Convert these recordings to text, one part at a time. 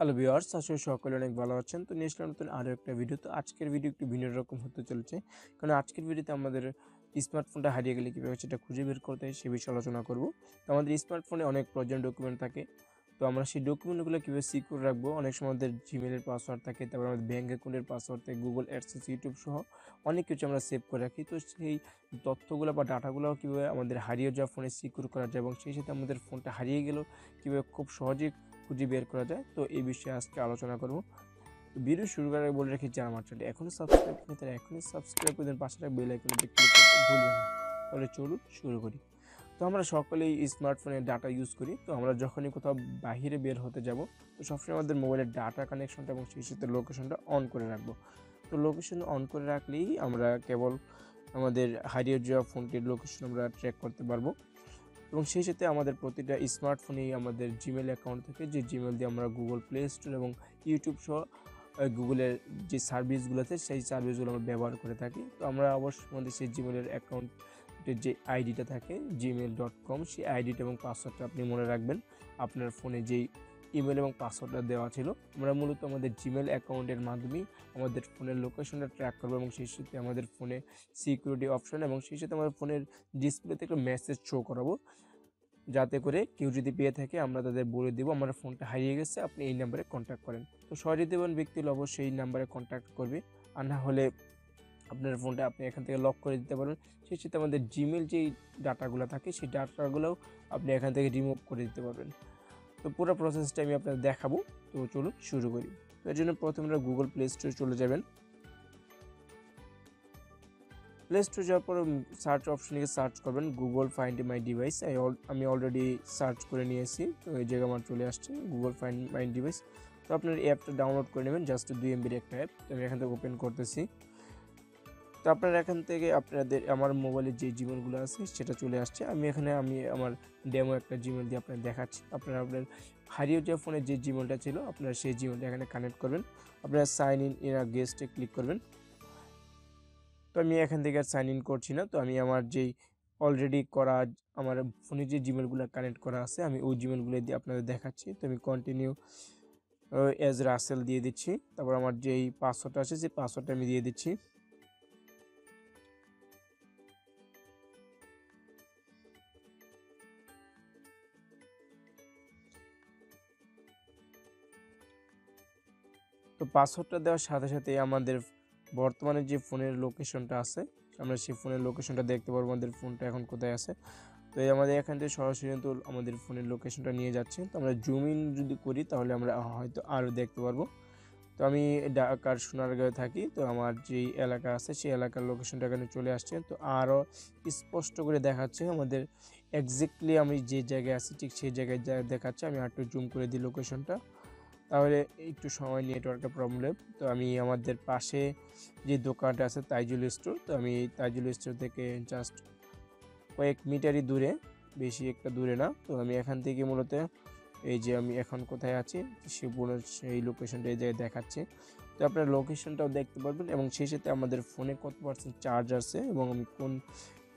Hello viewers आशा सकले अनेक भालो आছেন। तो নিয়ে আসলাম নতুন আরো একটা ভিডিও। তো আজকের ভিডিও একটু ভিন্ন রকম হতে চলেছে, কারণ আজকের ভিডিওতে আমাদের স্মার্টফোনটা হারিয়ে গেলে কিভাবে সেটা খুঁজে বের করতে হয় সে বিষয়ে আলোচনা করব। তো আমাদের স্মার্টফোনে অনেক প্রয়োজন ডকুমেন্ট থাকে, তো আমরা সেই ডকুমেন্টগুলো কীভাবে সিকিউর রাখবো। অনেক সময় আমাদের জিমেলের পাসওয়ার্ড থাকে, তারপর আমাদের ব্যাঙ্ক অ্যাকাউন্টের পাসওয়ার্ড থাকে, গুগল অ্যাডসেন্স, ইউটিউব সহ অনেক কিছু আমরা সেভ করে রাখি। তো সেই তথ্যগুলো বা ডাটাগুলো কীভাবে আমাদের হারিয়ে যাওয়া ফোনে সিকিউর করা যায় এবং সেই সাথে আমাদের ফোনটা হারিয়ে গেল কীভাবে খুব সহজে খুঁজে বের করা যায়, তো এই বিষয়ে আজকে আলোচনা করব। ভিডিও শুরু করার আগে বলে রাখি, যারা আমার চ্যানেল এখনও সাবস্ক্রাইব করেনি তারা এখনই সাবস্ক্রাইব করে পাশে থাকা বেল আইকনটি ক্লিক করতে ভুলবেন না। তাহলে চলুন শুরু করি। তো আমরা সকলেই স্মার্টফোনে ডাটা ইউজ করি, তো আমরা যখনই কোথাও বাইরে বের হতে যাব তো সবসময় আমাদের মোবাইলের ডাটা কানেকশনটা এবং সেই সাথে লোকেশনটা অন করে রাখবো। তো লোকেশন অন করে রাখলেই আমরা কেবল আমাদের হারিয়ে যাওয়া ফোনটির লোকেশন আমরা ট্র্যাক করতে পারবো এবং সেই সাথে আমাদের প্রতিটা স্মার্টফোনেই আমাদের জিমেল অ্যাকাউন্ট থাকে, যে জিমেল দিয়ে আমরা গুগল প্লে স্টোর এবং ইউটিউব সহ গুগলের যে সার্ভিসগুলো আছে সেই সার্ভিসগুলো আমরা ব্যবহার করে থাকি। তো আমরা অবশ্যই আমাদের সেই জিমেলের অ্যাকাউন্টের যে আইডিটা থাকে gmail.com, সেই আইডিটা এবং পাসওয়ার্ডটা আপনি মনে রাখবেন। আপনার ফোনে যেই ইমেল এবং পাসওয়ার্ডটা দেওয়া ছিল, আমরা মূলত আমাদের জিমেল অ্যাকাউন্টের মাধ্যমেই আমাদের ফোনের লোকেশনটা ট্র্যাক করবো এবং সেই সাথে আমাদের ফোনে সিকিউরিটি অপশন এবং সেই সাথে আমাদের ফোনের ডিসপ্লেতে একটা মেসেজ শো করাবো, যাতে করে কেউ যদি পেয়ে থাকে আমরা তাদের বলে দেবো আমার ফোনটা হারিয়ে গেছে, আপনি এই নাম্বারে কন্ট্যাক্ট করেন। তো সরিয়ে দেবেন ব্যক্তি অবশ্যই এই নাম্বারে কন্ট্যাক্ট করবে, আর না হলে আপনার ফোনটা আপনি এখান থেকে লক করে দিতে পারবেন। সেই সাথে আমাদের জিমেল যেই ডাটাগুলো থাকে সেই ডাটাগুলোও আপনি এখান থেকে রিমুভ করে দিতে পারবেন। তো পুরো প্রসেসটা আমি আপনাদের দেখাবো, তো চলুন শুরু করি। তো এর জন্য প্রথমে আমরা গুগল প্লে স্টোরে চলে যাবেন। প্লে স্টোরে যাওয়ার পর সার্চ অপশনে গিয়ে সার্চ করবেন গুগল ফাইন্ড মাই ডিভাইস। আমি অলরেডি সার্চ করে নিয়েছি, তো এই জায়গায় আমার চলে আসছে গুগল ফাইন্ড মাই ডিভাইস। তো আপনার অ্যাপটা ডাউনলোড করে নেবেন, জাস্ট 2 MBর একটা অ্যাপ। তো আমি এখান থেকে ওপেন করতেছি। তো আপনারা এখান থেকে আপনাদের আমার মোবাইলের যে জিমেলগুলো আছে সেটা চলে আসছে। আমি আমার ডেমো একটা জিমেল দিয়ে আপনাদের দেখাচ্ছি। আপনারা আপনার হারিয়ে যাওয়া ফোনে যে জিমেলটা ছিল আপনারা সেই জিমেলটা এখানে কানেক্ট করবেন। আপনারা সাইন ইন এর গেস্টে ক্লিক করবেন। তো আমি এখান থেকে আর সাইন ইন করছি না, তো আমি আমার যেই অলরেডি করা আমার ফোনে যে জিমেলগুলো কানেক্ট করা আছে আমি ওই জিমেলগুলো দিয়ে আপনাদের দেখাচ্ছি। তো আমি কন্টিনিউ অ্যাজ রাসেল দিয়ে দিচ্ছি, তারপর আমার যেই পাসওয়ার্ডটা আছে সেই পাসওয়ার্ডটা আমি দিয়ে দিচ্ছি। তো পাসওয়ার্ডটা দেওয়ার সাথে সাথে আমাদের বর্তমানে যে ফোনের লোকেশনটা আছে আমরা সেই ফোনের লোকেশনটা দেখতে পারবো, আমাদের ফোনটা এখন কোথায় আছে। তো আমাদের এখান থেকে সরাসরি তো আমাদের ফোনের লোকেশনটা নিয়ে যাচ্ছে। তো আমরা জুম ইন যদি করি তাহলে আমরা হয়তো আরও দেখতে পারবো। তো আমি ঢাকার সোনারগাঁও থাকি, তো আমার যেই এলাকা আছে সেই এলাকার লোকেশনটা এখানে চলে আসছে। তো আরও স্পষ্ট করে দেখাচ্ছে আমাদের এক্স্যাক্টলি আমি যে জায়গায় আছি ঠিক সেই জায়গায় দেখাচ্ছে। আমি আর একটু জুম করে দিই লোকেশনটা, তাহলে একটু সময় নেটওয়ার্কের প্রবলেম। তো আমি আমাদের পাশে যে দোকানটা আছে তাইজুল স্টোর, তো আমি তাইজুল স্টোর থেকে জাস্ট কয়েক মিটারই দূরে, বেশি একটা দূরে না। তো আমি এখান থেকে মূলত এই যে আমি এখন কোথায় আছি সে পুরো সেই লোকেশনটা এই জায়গায় দেখাচ্ছে। তো আপনার লোকেশনটাও দেখতে পারবেন এবং সেই সাথে আমাদের ফোনে কত পার্সেন্ট চার্জ আছে এবং আমি কোন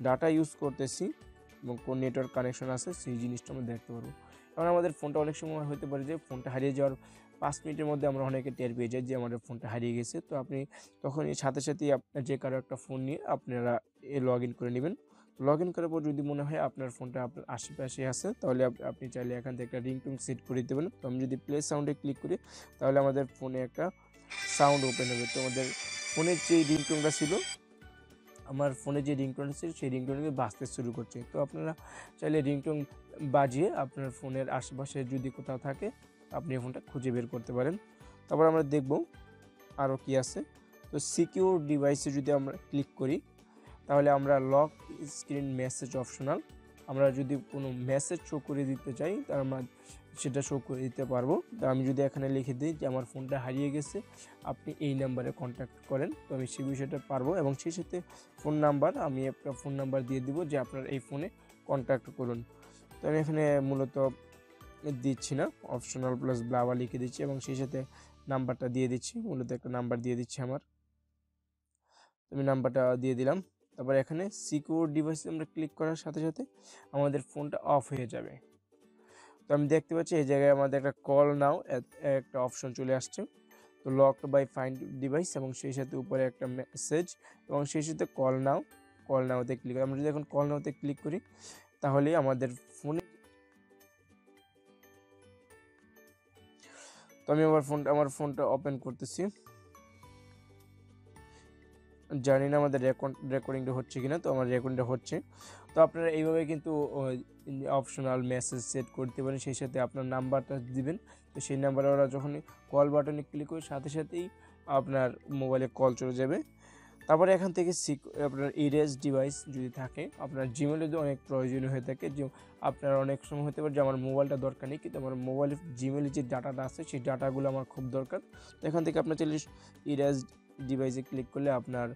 ডাটা ইউজ করতেছি এবং কোন নেটওয়ার্ক কানেকশন আছে সেই জিনিসটা আমরা দেখতে পারবো। কারণ আমাদের ফোনটা অনেক সময় হতে পারে যে ফোনটা হারিয়ে যাওয়ার 5 মিনিটের মধ্যে আমরা অনেকে টের পেয়ে যাই যে আমাদের ফোনটা হারিয়ে গেছে। তো আপনি তখন সাথে সাথেই আপনার যে কারো একটা ফোন নিয়ে আপনারা লগ ইন করে নেবেন। লগ ইন করার পর যদি মনে হয় আপনার ফোনটা আপনার আশেপাশে আছে তাহলে আপনি চাইলে এখান থেকে একটা রিংটোন সেট করে দিতে পারেন। তো আমি যদি প্লে সাউন্ডে ক্লিক করি তাহলে আমাদের ফোনে একটা সাউন্ড ওপেন হবে। তো আমাদের ফোনের যে রিংটোনটা ছিল, আমার ফোনে যে রিংটোন ছিল সেই রিংটোনকে বাজতে শুরু করছে। তো আপনারা চাইলে রিংটোন বাজিয়ে আপনার ফোনের আশেপাশে যদি কোথাও থাকে আপনি ফোনটা খুঁজে বের করতে পারেন। তারপর আমরা দেখব আরও কি আছে। তো সিকিউর ডিভাইসে যদি আমরা ক্লিক করি তাহলে আমরা লক স্ক্রিন মেসেজ অপশনাল, আমরা যদি কোনো মেসেজ শো করে দিতে চাই তার আমরা সেটা শো করে দিতে পারবো। তো আমি যদি এখানে লিখে দিই যে আমার ফোনটা হারিয়ে গেছে আপনি এই নাম্বারে কন্ট্যাক্ট করেন, তো আমি সেই বিষয়টা পারবো। এবং সেই সাথে ফোন নাম্বার, আমি একটা ফোন নাম্বার দিয়ে দিব যে আপনার এই ফোনে কন্ট্যাক্ট করুন। তো আমি এখানে মূলত দিচ্ছি না, অপশনাল প্লাস ব্লাওয়া লিখে দিচ্ছি এবং সেই সাথে নাম্বারটা দিয়ে দিচ্ছি, মূলত একটা নাম্বার দিয়ে দিচ্ছি আমার। আমি নাম্বারটা দিয়ে দিলাম। তারপর এখানে সিকিউর ডিভাইসে আমরা ক্লিক করার সাথে সাথে আমাদের ফোনটা অফ হয়ে যাবে। तो हमें देखते पाচ্ছি এই জায়গায় আমাদের একটা কল নাও একটা অপশন চলে আসছে। तो লকড বাই ফাইন্ড ডিভাইস এবং সেই সাথে উপরে একটা মেসেজ এবং সেই সাথে কল নাওতে ক্লিক করি। আমরা যদি এখন কল নাওতে ক্লিক করি তাহলে আমাদের ফোনে तो আমি আমার ফোনটা ওপেন করতেছি। জানি না আমাদের রেকর্ডিংটা হচ্ছে কিনা, তো আমার রেকর্ডিংটা হচ্ছে। তো আপনারা এইভাবে কিন্তু অপশনাল মেসেজ সেট করতে পারেন, সেই সাথে আপনার নাম্বারটা দিবেন। তো সেই নাম্বারে ওরা যখন কল বাটনে ক্লিক করে সাথে সাথেই আপনার মোবাইলে কল চলে যাবে। তারপরে এখান থেকে আপনার ইরেজ ডিভাইস যদি থাকে, আপনার জিমেলে যদি অনেক প্রয়োজনীয় হয়ে থাকে, যে আপনার অনেক সময় হতে পারে যে আমার মোবাইলটা দরকার নেই কিন্তু আমার মোবাইলে জিমেলে যে ডাটাটা আছে সেই ডাটাগুলো আমার খুব দরকার। তো এখান থেকে আপনার চাইলে ইরেজ ডিভাইসে ক্লিক করলে আপনার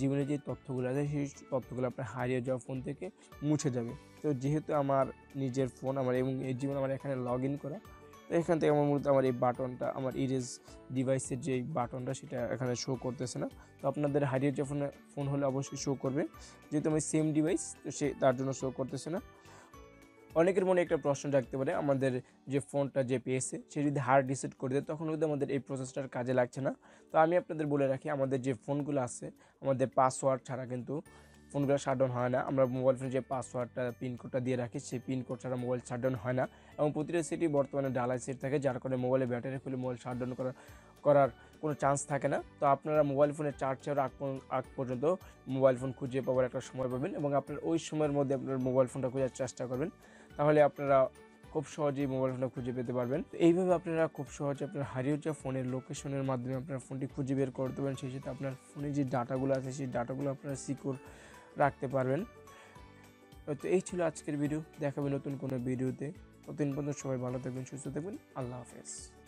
জীবনে যে তথ্যগুলো আছে সেই তথ্যগুলো আপনার হারিয়ে যাওয়া ফোন থেকে মুছে যাবে। তো যেহেতু আমার নিজের ফোন আমার এবং এই জীবন আমার এখানে লগ ইন করা, তো এখান থেকে আমার মূলত আমার এই বাটনটা আমার ইরেজ ডিভাইসের যে বাটনটা সেটা এখানে শো করতেছে না। তো আপনাদের হারিয়ে যাওয়া ফোন হলে অবশ্যই শো করবে, যেহেতু আমার সেম ডিভাইস তো সে তার জন্য শো করতেছে না। অনেকের মনে একটা প্রশ্ন থাকতে পারে, আমাদের যে ফোনটা যে পেয়েছে সে যদি হার্ড রিসেট করে দেয় তখন কিন্তু আমাদের এই প্রসেসটার কাজে লাগছে না। তো আমি আপনাদের বলে রাখি, আমাদের যে ফোনগুলো আছে আমাদের পাসওয়ার্ড ছাড়া কিন্তু ফোনগুলো শাটডাউন হয় না। আমরা মোবাইল ফোনে যে পাসওয়ার্ডটা পিনকোডটা দিয়ে রাখি সেই পিনকোড ছাড়া মোবাইল শাটডাউন হয় না, এবং প্রতিটা সেটই বর্তমানে ডালাই সেট থাকে, যার কারণে মোবাইলে ব্যাটারি খুলে মোবাইল শাটডাউন করার কোনো চান্স থাকে না। তো আপনারা মোবাইল ফোনে চার্জার আগ পর্যন্ত মোবাইল ফোন খুঁজে পাওয়ার একটা সময় পাবেন, এবং আপনার ওই সময়ের মধ্যে আপনার মোবাইল ফোনটা খোঁজার চেষ্টা করবেন, তাহলে আপনারা খুব সহজেই মোবাইল ফোনটা খুঁজে পেতে পারবেন। এইভাবে আপনারা খুব সহজে আপনার হারিয়ে যাওয়া ফোনের লোকেশনের মাধ্যমে আপনার ফোনটি খুঁজে বের করতে পারবেন, সেই সাথে আপনার ফোনে যে ডাটাগুলো আছে সেই ডাটাগুলো আপনারা সিকিউর রাখতে পারবেন। তো এই ছিল আজকের ভিডিও, দেখাবে নতুন কোনো ভিডিওতে। ততদিন পর্যন্ত সবাই ভালো থাকবেন, সুস্থ থাকবেন। আল্লাহ হাফেজ।